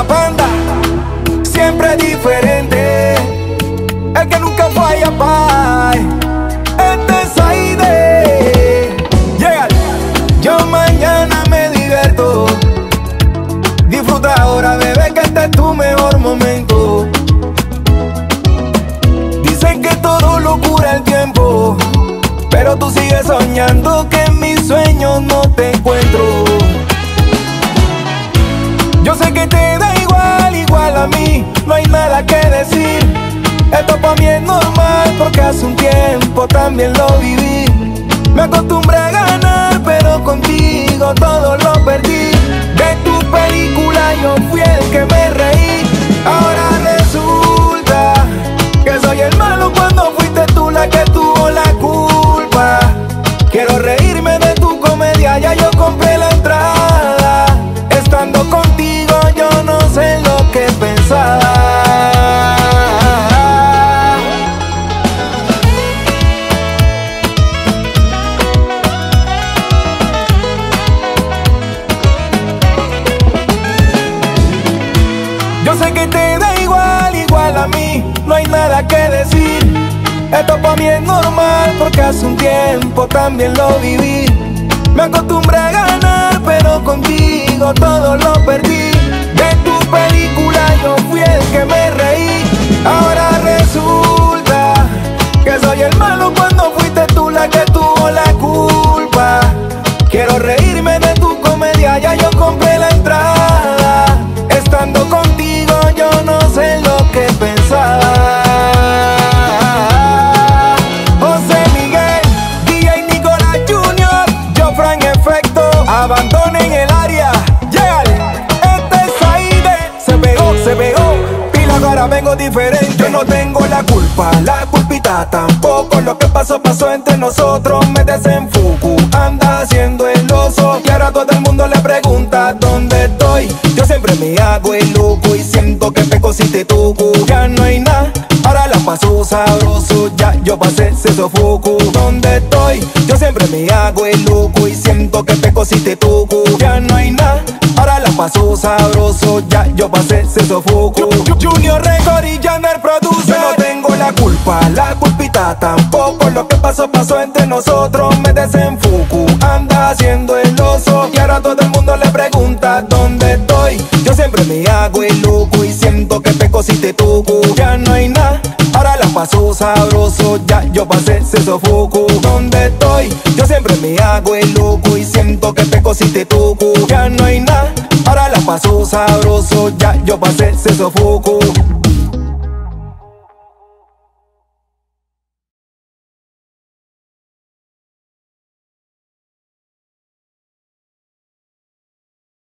la banda, siempre diferente, el que nunca falla, bye. Este es Zaider. Yo mañana me divierto. Disfruta ahora, bebé, que este es tu mejor momento. Dicen que todo lo cura el tiempo, pero tú sigues soñando, que en mis sueños no te encuentro. Yo sé que te da igual, igual a mí, no hay nada que decir. Esto pa' mí es normal, porque hace un tiempo también lo viví. Me acostumbré a ganar, pero contigo todo lo perdí. De tu película yo fui el que me reí. Ahora resulta que soy el malo cuando fuiste tú la que tuvo la culpa. Quiero reírme de tu comedia, ya yo compré la entrada. Estando contigo yo no sé lo que pensaba. Yo sé que te da igual, igual a mí, no hay nada que decir. Esto pa' mí es normal, porque hace un tiempo también lo viví. Me acostumbré a ganar, pero contigo todo lo perdí. De tu película yo fui el que me reí. Ahora resulta que soy el malo cuando fuiste tú la que tuvo la culpa. Quiero reírme de tu comedia, ya yo compré la entrada. Estando contigo yo no sé lo que pensaba. Abandonen el área, llegale. Este es Zaider, se pegó, pila, ahora vengo diferente. Yo no tengo la culpa, la culpita tampoco. Lo que pasó, pasó entre nosotros. Me desenfoco, anda haciendo el oso. Y ahora todo el mundo le pregunta dónde estoy. Yo siempre me hago el loco y siento que peco si te toco. Ya no hay nada, ahora la paso sabroso. Ya yo pasé ese sofoco. ¿Dónde estoy? Yo siempre me hago el loco y siento que peco si te toco. Ya no hay nada, ahora la paso sabroso. Ya yo pasé ese sofoco. Junior record y Junior produce. Yo no tengo la culpa, la culpita tampoco. Lo que pasó, pasó entre nosotros. Me desenfoco, anda haciendo el oso. Y ahora todo el mundo le pregunta ¿dónde estoy? Yo siempre me hago el loco y siento que peco si te toco. Ya no hay nada, ahora la paso sabroso. Ya yo pasé ese sofoco. ¿Dónde estoy? Yo siempre me hago el loco y siento que peco si te toco. Ya no hay nada, ahora la paso sabroso. Ya yo pasé ese sofoco.